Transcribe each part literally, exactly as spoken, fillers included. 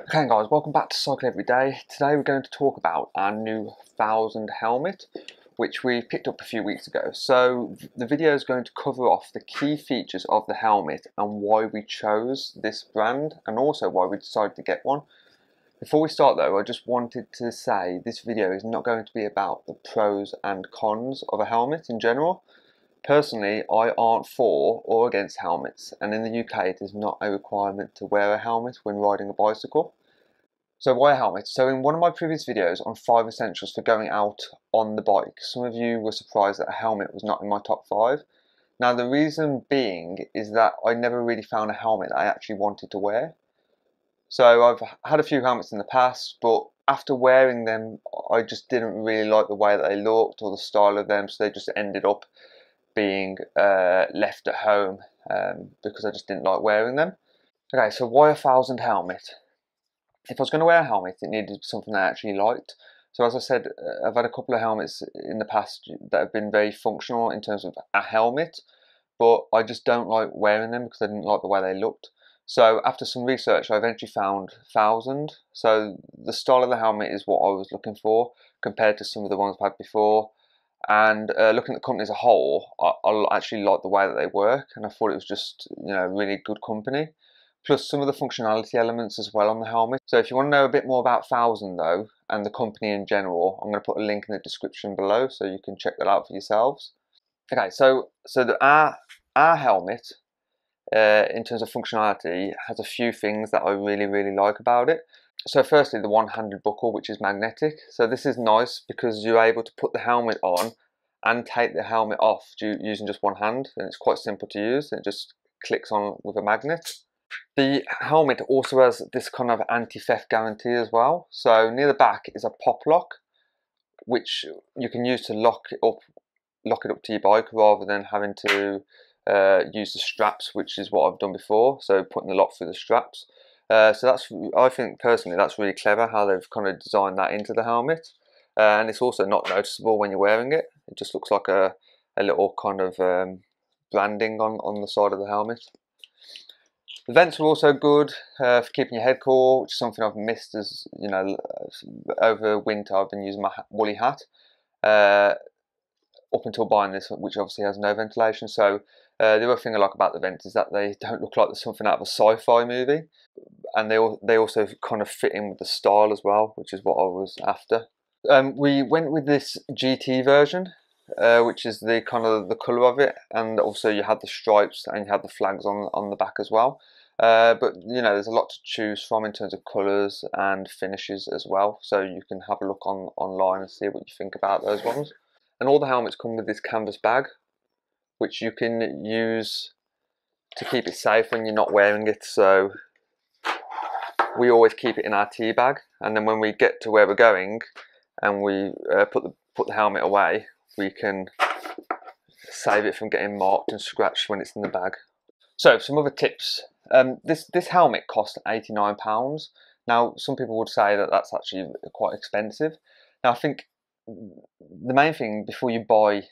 Okay guys, welcome back to Cycle Every Day. Today we're going to talk about our new Thousand helmet, which we picked up a few weeks ago. So the video is going to cover off the key features of the helmet and why we chose this brand and also why we decided to get one. Before we start though, I just wanted to say this video is not going to be about the pros and cons of a helmet in general. Personally, I aren't for or against helmets, and in the U K it is not a requirement to wear a helmet when riding a bicycle. So why a helmet? So in one of my previous videos on five essentials for going out on the bike, some of you were surprised that a helmet was not in my top five. Now the reason being is that I never really found a helmet I actually wanted to wear. So I've had a few helmets in the past, but after wearing them I just didn't really like the way that they looked or the style of them, so they just ended up being uh, left at home um, because I just didn't like wearing them. Okay, so why a Thousand helmet? If I was going to wear a helmet, it needed something that I actually liked. So as I said, I've had a couple of helmets in the past that have been very functional in terms of a helmet, but I just don't like wearing them because I didn't like the way they looked. So after some research, I eventually found Thousand. So the style of the helmet is what I was looking for compared to some of the ones I've had before. And uh, looking at the company as a whole, I, I actually like the way that they work, and I thought it was just, you know, really good company. Plus some of the functionality elements as well on the helmet. So if you want to know a bit more about Thousand though, and the company in general, I'm going to put a link in the description below so you can check that out for yourselves. Okay, so so the, our our helmet, uh, in terms of functionality, has a few things that I really really like about it. So firstly, the one-handed buckle, which is magnetic. So this is nice because you're able to put the helmet on and take the helmet off using just one hand, and it's quite simple to use. It just clicks on with a magnet. The helmet also has this kind of anti-theft guarantee as well. So near the back is a pop lock, which you can use to lock it up, lock it up to your bike rather than having to uh, use the straps, which is what I've done before. So putting the lock through the straps. Uh, so that's, I think personally, that's really clever how they've kind of designed that into the helmet. Uh, and it's also not noticeable when you're wearing it. It just looks like a, a little kind of um, branding on, on the side of the helmet. The vents are also good uh, for keeping your head cool, which is something I've missed as, you know, over winter I've been using my woolly hat. Uh, up until buying this, which obviously has no ventilation. So uh, the other thing I like about the vents is that they don't look like there's something out of a sci-fi movie, and they all, they also kind of fit in with the style as well, which is what I was after. Um, we went with this G T version, uh, which is the kind of the colour of it, and also you had the stripes and you had the flags on on the back as well. Uh, but you know, there's a lot to choose from in terms of colours and finishes as well. So you can have a look on online and see what you think about those ones. And all the helmets come with this canvas bag, which you can use to keep it safe when you're not wearing it. So we always keep it in our tea bag, and then when we get to where we're going and we uh, put the put the helmet away, we can save it from getting marked and scratched when it's in the bag. So some other tips. Um, this this helmet cost eighty-nine pounds. Now some people would say that that's actually quite expensive. Now I think the main thing before you buy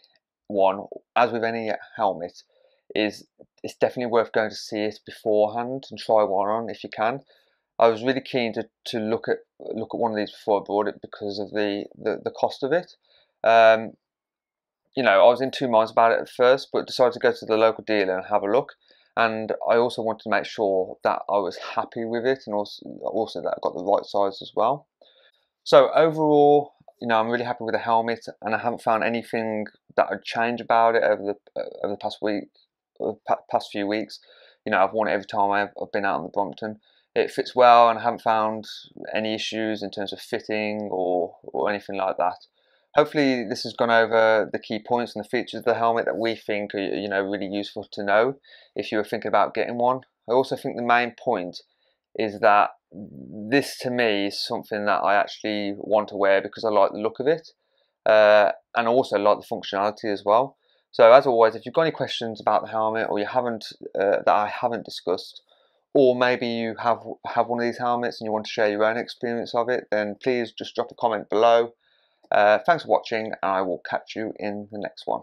one, as with any helmet, is it's definitely worth going to see it beforehand and try one on if you can. I was really keen to, to look at look at one of these before I bought it because of the, the, the cost of it. Um, you know, I was in two minds about it at first, but decided to go to the local dealer and have a look. And I also wanted to make sure that I was happy with it, and also, also that I got the right size as well. So overall, you know, I'm really happy with the helmet, and I haven't found anything that I'd change about it over the uh, over the past week, or past few weeks. You know, I've worn it every time I've, I've been out in the Brompton. It fits well, and I haven't found any issues in terms of fitting or or anything like that. Hopefully, this has gone over the key points and the features of the helmet that we think are, you know, really useful to know if you were thinking about getting one. I also think the main point is that this to me is something that I actually want to wear because I like the look of it, uh, and I also like the functionality as well. So as always, if you've got any questions about the helmet, or you haven't uh, that I haven't discussed, or maybe you have have one of these helmets and you want to share your own experience of it, then please just drop a comment below. Uh, thanks for watching, and I will catch you in the next one.